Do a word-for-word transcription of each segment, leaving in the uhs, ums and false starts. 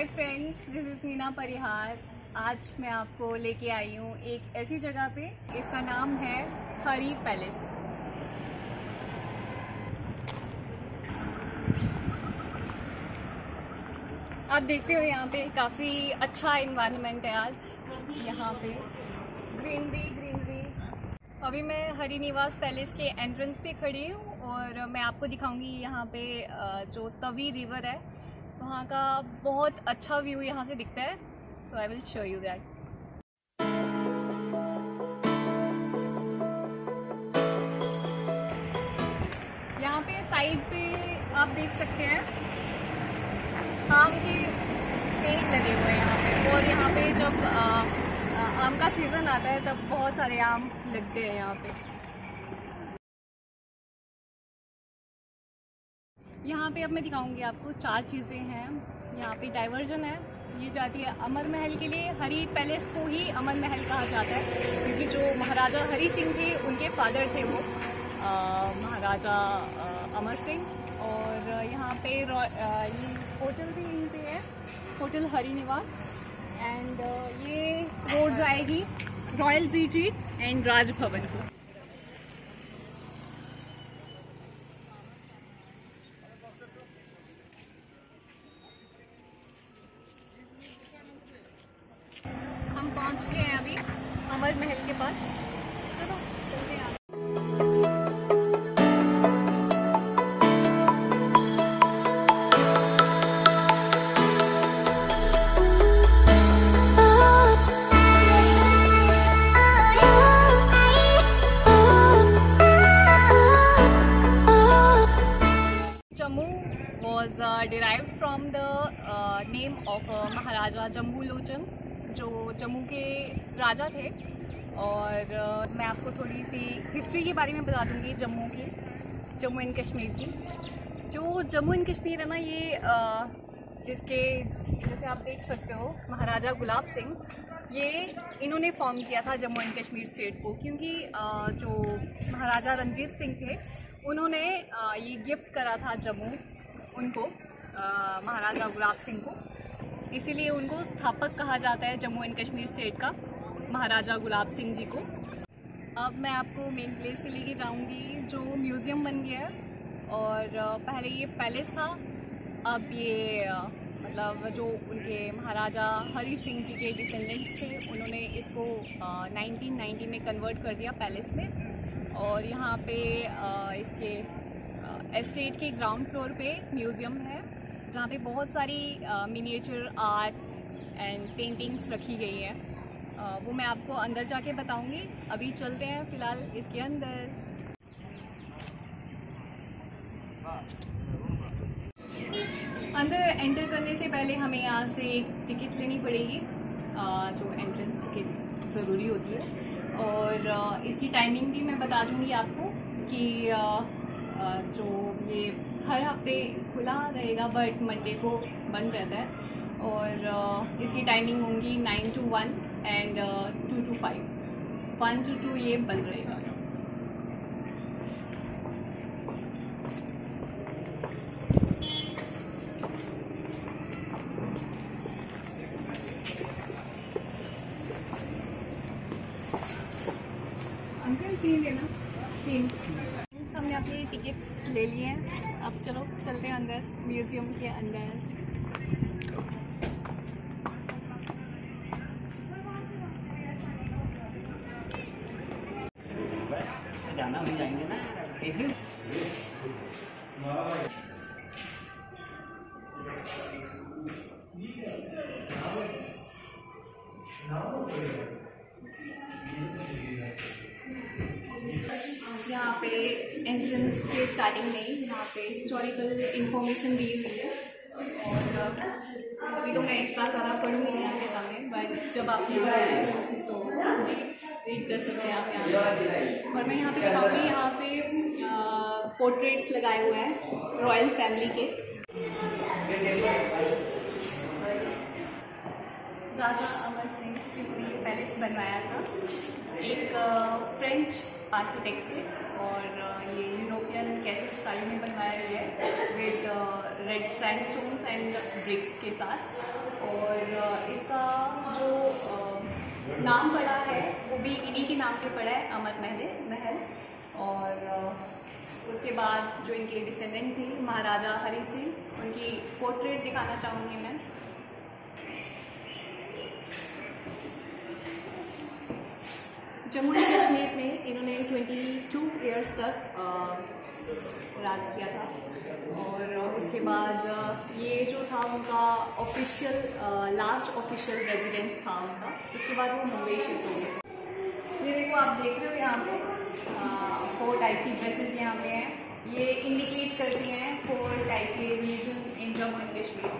Hi friends, this is Neena Parihar. आज मैं आपको लेके आई हूँ एक ऐसी जगह पे, इसका नाम है हरी पैलेस। आप देखते हो यहाँ पे काफ़ी अच्छा इन्वायरमेंट है। आज यहाँ पे ग्रीनरी ग्रीनरी। अभी मैं हरी निवास पैलेस के एंट्रेंस पे खड़ी हूँ और मैं आपको दिखाऊंगी यहाँ पे जो तवी रिवर है, वहाँ का बहुत अच्छा व्यू यहाँ से दिखता है। So I will show you that. यहाँ पे साइड पे आप देख सकते हैं आम के पेड़ लगे हुए हैं यहाँ पे, और यहाँ पे जब आ, आ, आम का सीजन आता है तब बहुत सारे आम लगते हैं यहाँ पे। यहाँ पे अब मैं दिखाऊंगी आपको चार चीज़ें हैं। यहाँ पे डाइवर्जन है, ये जाती है अमर महल के लिए। हरी पैलेस को ही अमर महल कहा जाता है क्योंकि जो महाराजा हरी सिंह थे उनके फादर थे वो आ, महाराजा आ, अमर सिंह। और यहाँ पे आ, ये होटल भी यहीं पे है, होटल हरी निवास। एंड ये रोड जाएगी रॉयल रिट्रीट एंड राजभवन को। पहुंच गए हैं अभी अमर महल के पास। चलो चलते हैं। Jammu was uh, derived from the uh, name of uh, Maharaja Jambulochan, जो जम्मू के राजा थे। और uh, मैं आपको थोड़ी सी हिस्ट्री के बारे में बता दूंगी जम्मू की, जम्मू एंड कश्मीर की। जो जम्मू एंड कश्मीर है ना, ये uh, इसके जैसे आप देख सकते हो महाराजा गुलाब सिंह, ये इन्होंने फॉर्म किया था जम्मू एंड कश्मीर स्टेट को, क्योंकि uh, जो महाराजा रणजीत सिंह थे उन्होंने uh, ये गिफ्ट करा था जम्मू उनको, uh, महाराजा गुलाब सिंह को। इसीलिए उनको स्थापक कहा जाता है जम्मू एंड कश्मीर स्टेट का, महाराजा गुलाब सिंह जी को। अब मैं आपको मेन प्लेस पे लेके जाऊंगी जो म्यूज़ियम बन गया है। और पहले ये पैलेस था, अब ये मतलब जो उनके महाराजा हरी सिंह जी के डिसेंडेंट्स थे उन्होंने इसको नाइनटीन नाइंटी में कन्वर्ट कर दिया पैलेस में। और यहाँ पे इसके एस्टेट के ग्राउंड फ्लोर पे म्यूज़ियम है, जहाँ पे बहुत सारी मिनिएचर आर्ट एंड पेंटिंग्स रखी गई हैं। uh, वो मैं आपको अंदर जाके बताऊंगी। अभी चलते हैं फिलहाल इसके अंदर। अंदर एंटर करने से पहले हमें यहाँ से एक टिकट लेनी पड़ेगी, uh, जो एंट्रेंस टिकट ज़रूरी होती है। और uh, इसकी टाइमिंग भी मैं बता दूँगी आपको कि uh, जो ये हर हफ्ते खुला रहेगा बट मंडे को बंद रहता है। और इसकी टाइमिंग होंगी nine to one and two to five one to two ये बंद रहेगा। अंकल तीन लेना तीन। हमने अपनी टिकट्स ले लिए हैं, अब चलो चलते हैं अंदर म्यूज़ियम के अंदर। जाना भी जाएंगे ना। यहाँ पे एंट्रेंस के स्टार्टिंग में ही यहाँ पे हिस्टोरिकल इंफॉर्मेशन दी हुई है। और अभी तो मैं इतना सारा पढ़ूँगी नहीं आपके सामने, बट जब आपने पढ़ा है तो रीड कर सकते हैं आप यहाँ पे। और मैं यहाँ पे बताऊँगी, यहाँ पे पोर्ट्रेट्स लगाए हुए हैं रॉयल फैमिली के, राजा अमर सिंह जी। पैलेस बनवाया था एक फ्रेंच आर्किटेक्ट से, और ये यूरोपियन कैसल स्टाइल में बनवाया गया है with red sandstones and bricks के साथ। और इसका जो नाम पड़ा है वो भी इन्हीं के नाम पे पड़ा है, अमर महल महल और उसके बाद जो इनके डिसेंडेंट थे महाराजा हरी सिंह, उनकी पोर्ट्रेट दिखाना चाहूँगी मैं। जम्मू एंड कश्मीर में इन्होंने बाईस इयर्स तक राज किया था, और उसके बाद ये जो था उनका ऑफिशियल लास्ट ऑफिशियल रेजिडेंस था उनका। उसके बाद वो मुंबई शिफ्ट हो गए। ये देखो आप देख रहे हो यहाँ पे फोर टाइप की ड्रेसेस यहाँ पे हैं, ये इंडिकेट करती हैं फोर टाइप के religion in Jammu and Kashmir.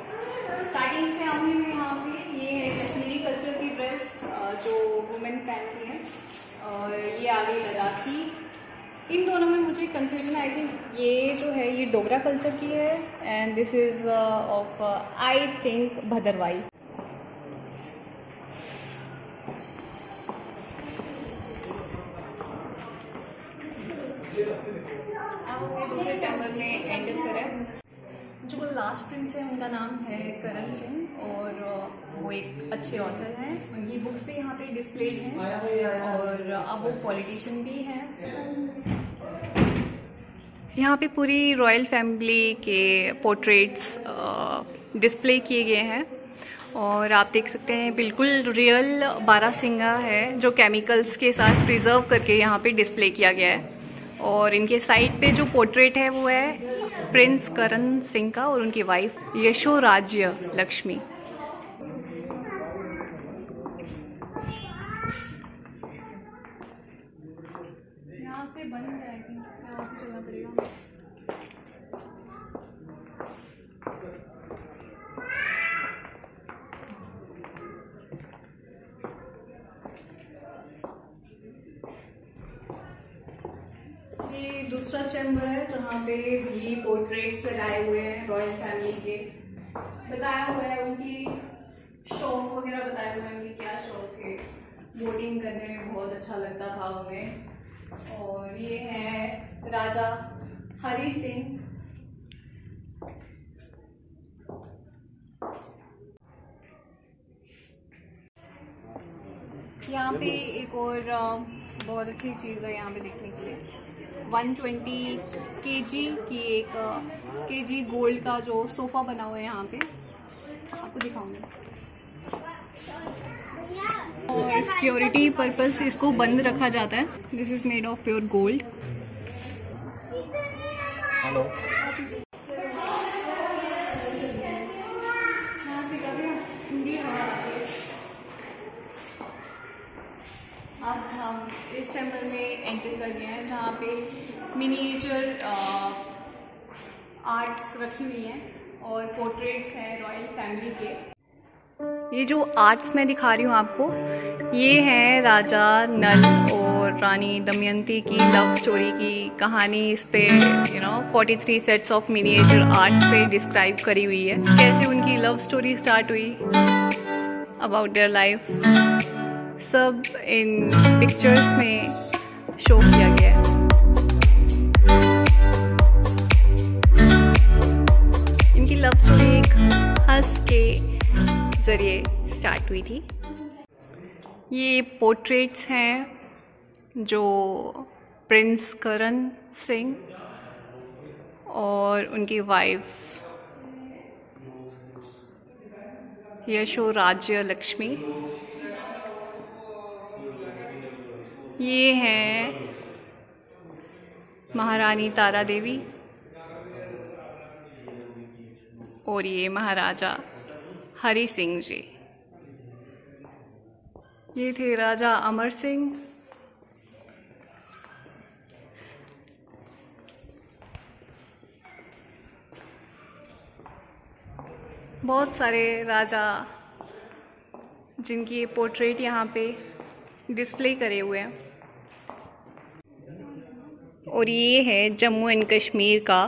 Starting से आऊँगी मैं यहाँ पे, ये है कश्मीरी कल्चर की ड्रेस जो वुमेन पहनती हैं, और ये आ गई लद्दाखी। इन दोनों में मुझे कंफ्यूजन आई थिंक, ये जो है ये डोगरा कल्चर की है and this is of I think Bhadrawahi. दूसरे चैम्बर में एंटर करें, जो लास्ट प्रिंस है उनका नाम है करन सिंह, और वो एक अच्छे ऑथर हैं, उनकी बुक्स भी यहाँ पे डिस्प्लेड हैं, और अब वो पॉलिटिशियन भी हैं। यहाँ पे पूरी रॉयल फैमिली के पोर्ट्रेट्स डिस्प्ले किए गए हैं, और आप देख सकते हैं बिल्कुल रियल बारासिंगा है जो केमिकल्स के साथ प्रिजर्व करके यहाँ पे डिस्प्ले किया गया है। और इनके साइड पे जो पोर्ट्रेट है वो है प्रिंस करन सिंह का और उनकी वाइफ यशोराजिया लक्ष्मी। यहाँ से बंद है, यहाँ से चलना पड़ेगा। दूसरा चैम्बर है जहाँ पे भी पोर्ट्रेट सजाए हुए हैं रॉयल फैमिली के, बताया हुआ है उनकी शौक वगैरह, बताया हुआ है उनके क्या शौक थे, बोटिंग करने में बहुत अच्छा लगता था उन्हें। और ये है राजा हरी सिंह। यहाँ पे एक और बहुत अच्छी चीज़ है यहाँ पे देखने के लिए, एक सौ बीस केजी की एक केजी गोल्ड का जो सोफा बना हुआ है यहाँ पे, आपको दिखाऊंगी। और सिक्योरिटी पर्पस इसको बंद रखा जाता है, this is made of pure gold. Hello इस चैम्बर में एंटर कर गए हैं जहाँ पे मिनिएचर आर्ट्स रखी हुई हैं और पोर्ट्रेट्स हैं रॉयल फैमिली के। ये जो आर्ट्स मैं दिखा रही हूँ आपको, ये है राजा नल और रानी दमयंती की लव स्टोरी की कहानी। इस पे यू नो तैंतालीस सेट्स ऑफ मिनिएचर आर्ट्स पे डिस्क्राइब करी हुई है कैसे उनकी लव स्टोरी स्टार्ट हुई, अबाउट देयर लाइफ, सब इन पिक्चर्स में शो किया गया है। इनकी लव स्टोरी एक हंस के जरिए स्टार्ट हुई थी। ये पोर्ट्रेट्स हैं जो प्रिंस करन सिंह और उनकी वाइफ यशोराजिया लक्ष्मी। ये है महारानी तारा देवी और ये महाराजा हरी सिंह जी। ये थे राजा अमर सिंह। बहुत सारे राजा जिनकी पोर्ट्रेट यहाँ पे डिस्प्ले करे हुए हैं। और ये है जम्मू एंड कश्मीर का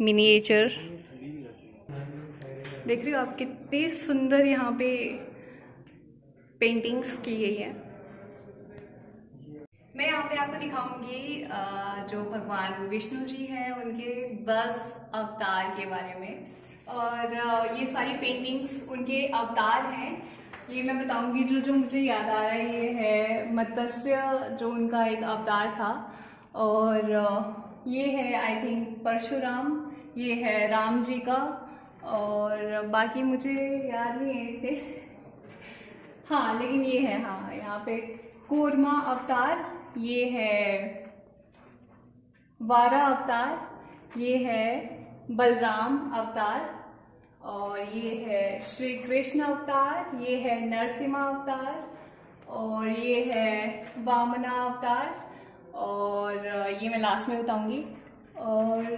मिनिएचर, देख रहे हो आप कितने सुंदर यहाँ पे पेंटिंग्स की गई है। मैं यहाँ पे आपको दिखाऊंगी जो भगवान विष्णु जी हैं उनके दस अवतार के बारे में, और ये सारी पेंटिंग्स उनके अवतार हैं। ये मैं बताऊंगी जो जो मुझे याद आ रहा है। ये है मत्स्य जो उनका एक अवतार था, और ये है आई थिंक परशुराम, ये है राम जी का, और बाकी मुझे याद नहीं है इतने। हाँ लेकिन ये है, हाँ यहाँ पे कूर्मा अवतार, ये है वारा अवतार, ये है बलराम अवतार, और ये है श्री कृष्ण अवतार, ये है नरसिम्हा अवतार, और ये है वामना अवतार, और ये मैं लास्ट में बताऊंगी। और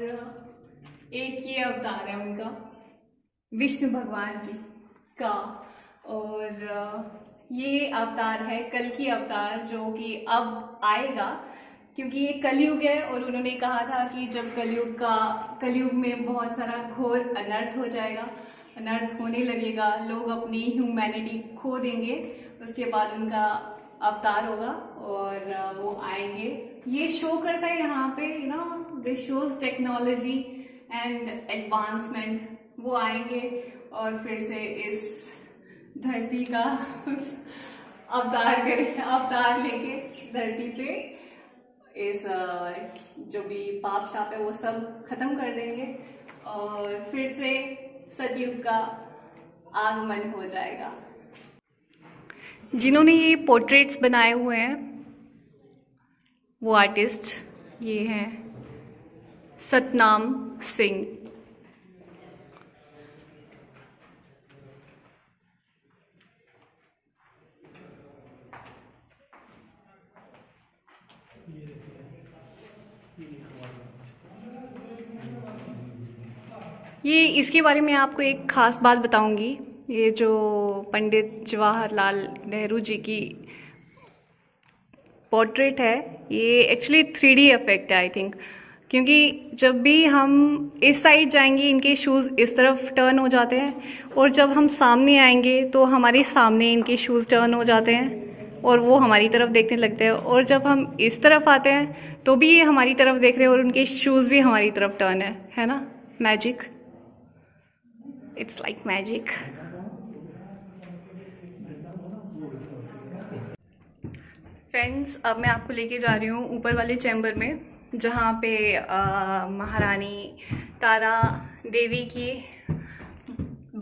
एक ये अवतार है उनका विष्णु भगवान जी का, और ये अवतार है कल्कि अवतार जो कि अब आएगा, क्योंकि ये कलयुग है और उन्होंने कहा था कि जब कलयुग का कलयुग में बहुत सारा घोर अनर्थ हो जाएगा, अनर्थ होने लगेगा, लोग अपनी ह्यूमैनिटी खो देंगे, उसके बाद उनका अवतार होगा और वो आएंगे। ये शो करता है यहाँ पे ना, they shows technology and advancement, वो आएंगे और फिर से इस धरती का अवतार करें, अवतार लेके धरती पे इस जो भी पाप शाप है वो सब खत्म कर देंगे, और फिर से सतयुग का आगमन हो जाएगा। जिन्होंने ये पोर्ट्रेट्स बनाए हुए हैं वो आर्टिस्ट ये हैं सतनाम सिंह। ये इसके बारे में आपको एक ख़ास बात बताऊंगी, ये जो पंडित जवाहरलाल नेहरू जी की पोर्ट्रेट है ये एक्चुअली थ्री डी इफेक्ट है आई थिंक, क्योंकि जब भी हम इस साइड जाएंगे इनके शूज़ इस तरफ टर्न हो जाते हैं, और जब हम सामने आएंगे तो हमारे सामने इनके शूज़ टर्न हो जाते हैं और वो हमारी तरफ देखने लगते हैं, और जब हम इस तरफ आते हैं तो भी ये हमारी तरफ देख रहे हैं और उनके शूज़ भी हमारी तरफ टर्न है, है ना? Magic, it's like magic. Friends अब मैं आपको लेके जा रही हूँ ऊपर वाले चैम्बर में, जहाँ पे महारानी तारा देवी की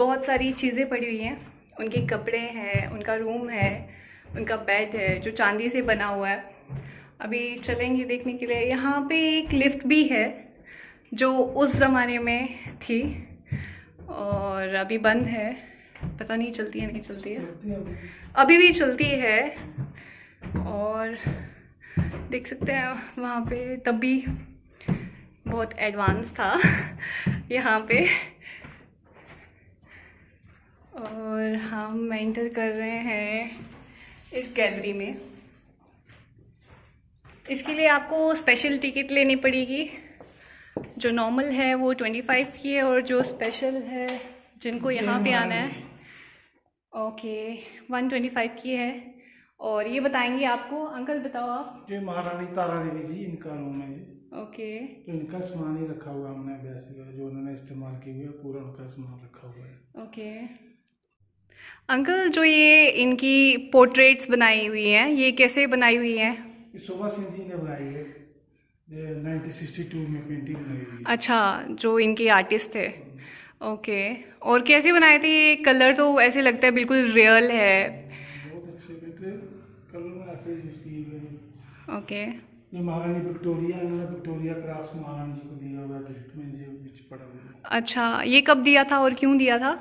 बहुत सारी चीज़ें पड़ी हुई हैं। उनके कपड़े हैं, उनका रूम है, उनका बेड है जो चांदी से बना हुआ है। अभी चलेंगे देखने के लिए। यहाँ पे एक लिफ्ट भी है जो उस ज़माने में थी और अभी बंद है, पता नहीं चलती है नहीं चलती है, अभी भी चलती है। और देख सकते हैं वहाँ पे तब भी बहुत एडवांस था यहाँ पे। और हम एंटर कर रहे हैं इस गैलरी में। इसके लिए आपको स्पेशल टिकट लेनी पड़ेगी। जो नॉर्मल है वो पच्चीस की है, और जो स्पेशल है जिनको यहाँ पे आना है ओके एक सौ पच्चीस की है। और ये बताएंगे आपको, अंकल बताओ आप। ये महारानी तारा देवी जी, इनका रूम है ओके, तो इनका सामान ही रखा हुआ हमने, वैसे जो उन्होंने इस्तेमाल किया हुआ है पूरा उनका सामान रखा हुआ है ओके। अंकल जो ये इनकी पोर्ट्रेट्स बनाई हुई हैं ये कैसे बनाई हुई है? शोभा सिंह जी ने बनाई है, उन्नीस सौ बासठ में पेंटिंग बनाई थी। अच्छा, जो इनके आर्टिस्ट थे ओके। और कैसे बनाए थे? ये कलर तो ऐसे लगता है बिल्कुल रियल है, बहुत अच्छे कलर ऐसे यूज किए गए ओके। ये महारानी विक्टोरिया, इन्होंने विक्टोरिया क्रॉस महारानी जी को दिया हुआ गिफ्ट में, ये बीच पड़ा हुआ। अच्छा, ये कब दिया था और क्यों दिया था?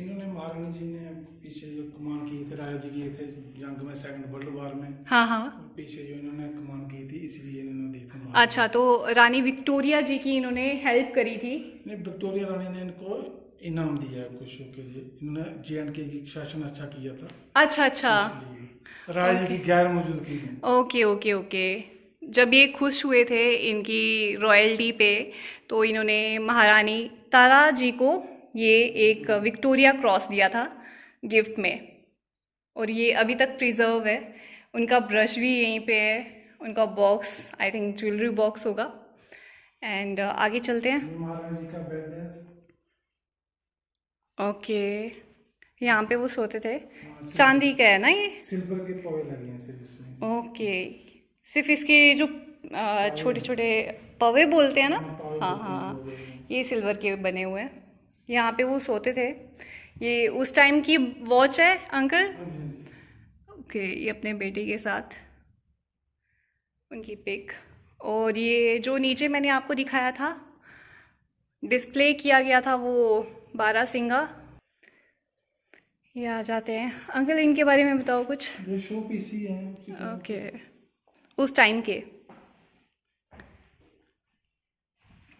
इन्होंने महारानी जी ने पीछे जो कमान किए थे, राजा जी किए थे जंग में सेकंड वर्ल्ड वॉर में, हाँ हाँ, पीछे जो इन्होंने कमान की थी इसलिए इन्होंने दी थी। अच्छा, तो रानी विक्टोरिया जी की इन्होंने हेल्प करी थी। नहीं, विक्टोरिया रानी ने इनको इनाम दिया है कुछ के लिए, इन्होंने जे एंड के की शासन अच्छा किया था। अच्छा अच्छा, राजा जी की गैर मौजूदगी में ओके ओके ओके। जब ये खुश हुए थे इनकी रॉयल्टी पे तो इन्होंने महारानी तारा जी को ये एक विक्टोरिया क्रॉस दिया था गिफ्ट में, और ये अभी तक प्रिजर्व है। उनका ब्रश भी यहीं पे है, उनका box I think jewellery box होगा। एंड uh, आगे चलते हैं। महाराज जी का बेड है। ओके, यहाँ पे वो सोते थे। चांदी का है ना ये, सिल्वर के पवे लगे हैं सिर्फ इसमें। ओके, सिर्फ इसके जो छोटे छोटे पवे बोलते हैं ना, हाँ हाँ, ये सिल्वर के बने हुए हैं। यहाँ पे वो सोते थे। ये उस टाइम की वॉच है अंकल। ओके, ये अपने बेटी के साथ उनकी पिक। और ये जो नीचे मैंने आपको दिखाया था, डिस्प्ले किया गया था, वो बारह सिंगा। ये आ जाते हैं अंकल, इनके बारे में बताओ कुछ। ये शो पीसी है। ओके, उस टाइम के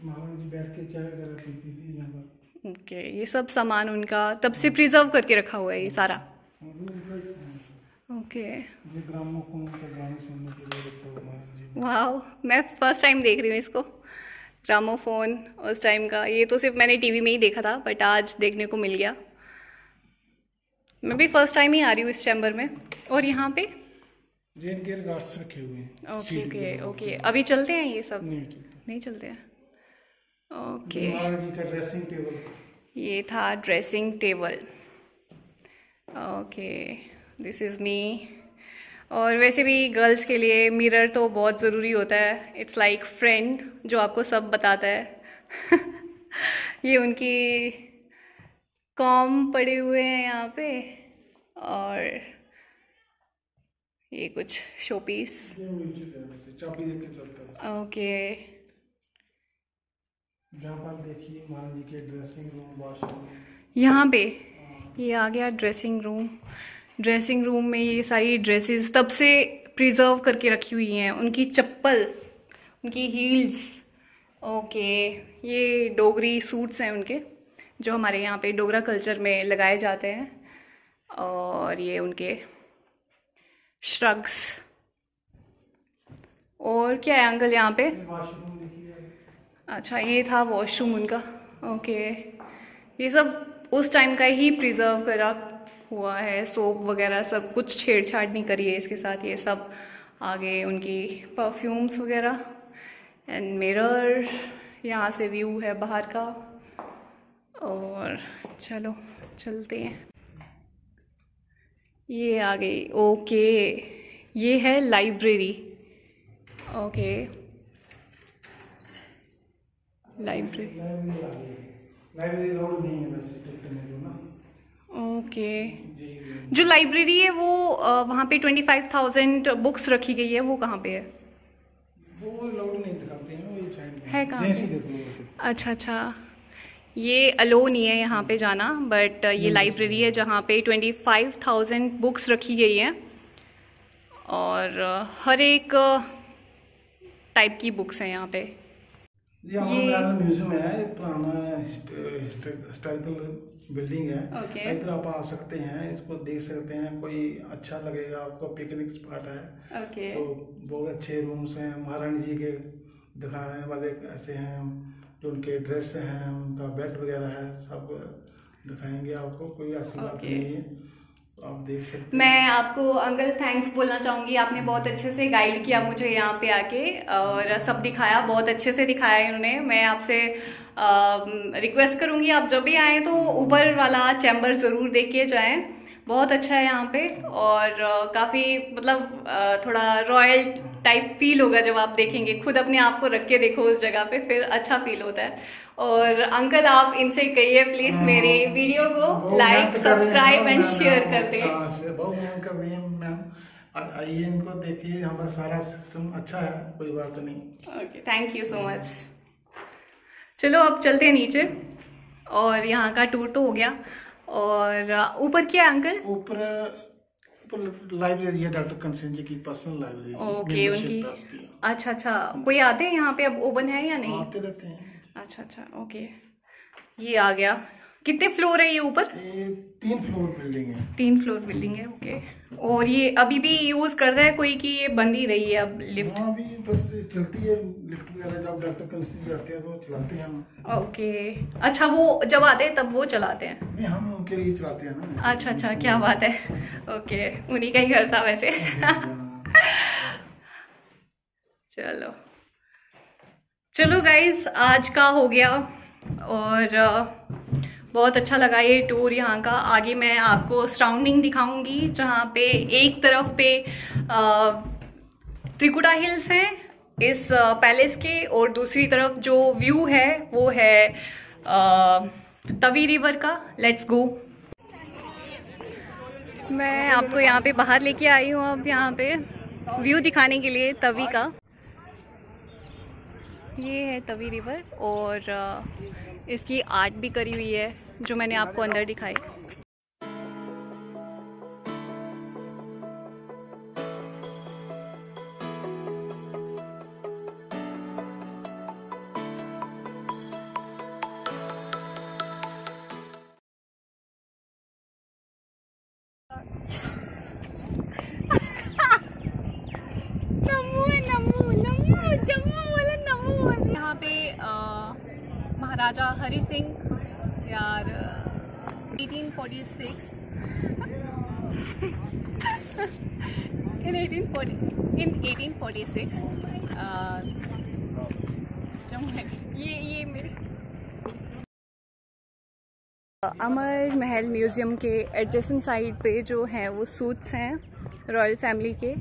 महाराज जी बैठ के चाय वगैरह पीती थी यहाँ पर। ओके, ये सब सामान उनका तब से प्रिजर्व करके रखा हुआ है ये सारा। ओके, ये ग्रामोफोन का गाने सुनने के लिए रखा हुआ महाराज जी। वाओ, मैं फर्स्ट टाइम देख रही हूँ इसको, ग्रामोफोन उस टाइम का। ये तो सिर्फ मैंने टीवी में ही देखा था, बट आज देखने को मिल गया। मैं भी फर्स्ट टाइम ही आ रही हूँ इस चैम्बर में। और यहाँ पे रेन गियर गार्ड्स रखे हुए हैं। ओके ओके ओके, अभी चलते हैं ये सब। नहीं चलते, नहीं चलते हैं। ओके, महाराज जी का ड्रेसिंग टेबल, ये था dressing table. Okay, this is me. और वैसे भी गर्ल्स के लिए मिरर तो बहुत ज़रूरी होता है। इट्स लाइक फ्रेंड जो आपको सब बताता है। ये उनकी कॉम पड़े हुए हैं यहाँ पे। और ये कुछ शोपीस। चाबी देख के चलते हैं। ओके, यहाँ पर देखिए महाराज जी के ड्रेसिंग रूम, वॉशरूम। यहाँ पे ये आ गया ड्रेसिंग रूम। ड्रेसिंग रूम में ये सारी ड्रेसेस तब से प्रिजर्व करके रखी हुई हैं। उनकी चप्पल, उनकी हील्स। ओके, ये डोगरी सूट्स हैं उनके, जो हमारे यहाँ पे डोगरा कल्चर में लगाए जाते हैं। और ये उनके श्रग्स। और क्या है अंकल यहाँ पे? अच्छा, ये था वॉशरूम उनका। ओके, ये सब उस टाइम का ही प्रिजर्व करा हुआ है। सोप वगैरह सब कुछ, छेड़छाड़ नहीं करी है इसके साथ। ये सब आगे उनकी परफ्यूम्स वगैरह। एंड मिरर, यहाँ से व्यू है बाहर का। और चलो चलते हैं। ये आ गई। ओके, ये है library. Okay, library library road नहीं है वैसे ना। ओके, जो लाइब्रेरी है वो वहाँ पे ट्वेंटी फाइव थाउजेंड बुक्स रखी गई है, वो कहाँ पे है? वो रोड नहीं दिखाते हैं, वो ये साइड है कहाँ? अच्छा अच्छा, ये अलो नहीं है यहाँ पे जाना, बट ये लाइब्रेरी है जहाँ पे ट्वेंटी फाइव थाउजेंड बुक्स रखी गई हैं। और हर एक टाइप की बुक्स हैं यहाँ पे। ये म्यूजियम है, पुराना हिस्टोरिकल बिल्डिंग है। okay. इधर आप आ सकते हैं, इसको देख सकते हैं। कोई अच्छा लगेगा आपको, पिकनिक स्पॉट है। okay. तो बहुत अच्छे रूम्स हैं। महारानी जी के दिखाने वाले ऐसे हैं, जो उनके ड्रेस हैं, उनका बेड वगैरह है, सब दिखाएंगे आपको। कोई ऐसी okay. बात नहीं है, आप देख सकते हैं। मैं आपको अंकल थैंक्स बोलना चाहूँगी, आपने बहुत अच्छे से गाइड किया मुझे यहाँ पे आके, और सब दिखाया, बहुत अच्छे से दिखाया इन्होंने। मैं आपसे रिक्वेस्ट करूँगी, आप जब भी आएँ तो ऊपर वाला चैम्बर ज़रूर देख के जाएँ। बहुत अच्छा है यहाँ पे। और काफ़ी मतलब थोड़ा रॉयल टाइप फील होगा जब आप देखेंगे। खुद अपने आप को रख के देखो उस जगह पे, फिर अच्छा फील होता है। और अंकल आप इनसे कहिए प्लीज़ मेरे वीडियो को लाइक, सब्सक्राइब एंड शेयर कर दें। आइए, इनको देखिए, हमारा सारा सिस्टम अच्छा है, कोई बात नहीं। Okay, thank you so much. चलो अब चलते हैं नीचे। और यहाँ का टूर तो हो गया। और ऊपर क्या है अंकल? ऊपर लाइब्रेरी है, डॉक्टर करन सिंह जी की पर्सनल लाइब्रेरी। ओके, उनकी। अच्छा अच्छा, कोई आते हैं यहाँ पे? अब ओपन है या नहीं? आते रहते हैं। अच्छा अच्छा, ओके, ये आ गया कितने फ्लोर है ये ऊपर? तीन फ्लोर बिल्डिंग है। तीन फ्लोर बिल्डिंग है, ओके। और ये अभी भी यूज कर रहा है कोई कि ये बंद ही रही है अब लिफ्ट? हाँ, अभी बस चलती है लिफ्ट वगैरह, जब डॉक्टर कंसल्ट करते हैं तो चलाते हैं हम। ओके, अच्छा वो जब आते हैं तब वो चलाते हैं? नहीं, हम उनके लिए चलाते हैं ना। अच्छा अच्छा, क्या बात है, ओके, उन्हीं का ही घर था वैसे। चलो चलो गाइज, आज का हो गया और बहुत अच्छा लगा ये टूर यहाँ का। आगे मैं आपको सराउंडिंग दिखाऊंगी जहाँ पे एक तरफ पे त्रिकुटा हिल्स हैं इस पैलेस के और दूसरी तरफ जो व्यू है वो है तवी रिवर का। Let's go. मैं आपको यहाँ पे बाहर लेके आई हूँ अब यहाँ पे व्यू दिखाने के लिए तवी का। ये है तवी रिवर और इसकी आर्ट भी करी हुई है जो मैंने आपको अंदर दिखाई। महाराजा हरी सिंह यार अठारह सौ छियालीस इन अठारह सौ छियालीस जम्मू ये ये मेरी अमर महल म्यूजियम के एडजेसेंट साइड पे जो है वो सूट्स हैं रॉयल फैमिली के।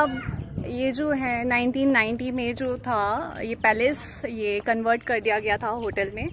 अब ये जो है नाइनटीन नाइंटी में जो था ये पैलेस, ये कन्वर्ट कर दिया गया था होटल में।